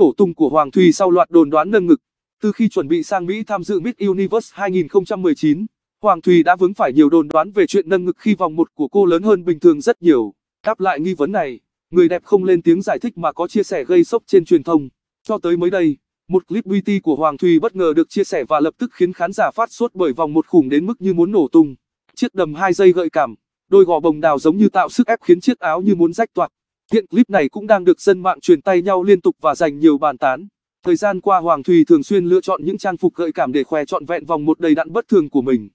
Tổ tung của Hoàng Thùy sau loạt đồn đoán nâng ngực. Từ khi chuẩn bị sang Mỹ tham dự Miss Universe 2019, Hoàng Thùy đã vướng phải nhiều đồn đoán về chuyện nâng ngực khi vòng một của cô lớn hơn bình thường rất nhiều. Đáp lại nghi vấn này, người đẹp không lên tiếng giải thích mà có chia sẻ gây sốc trên truyền thông. Cho tới mới đây, một clip beauty của Hoàng Thùy bất ngờ được chia sẻ và lập tức khiến khán giả phát sốt bởi vòng một khủng đến mức như muốn nổ tung. Chiếc đầm 2 dây gợi cảm, đôi gò bồng đào giống như tạo sức ép khiến chiếc áo như muốn rách toạc. Hiện clip này cũng đang được dân mạng truyền tay nhau liên tục và giành nhiều bàn tán. Thời gian qua Hoàng Thùy thường xuyên lựa chọn những trang phục gợi cảm để khoe trọn vẹn vòng một đầy đặn bất thường của mình.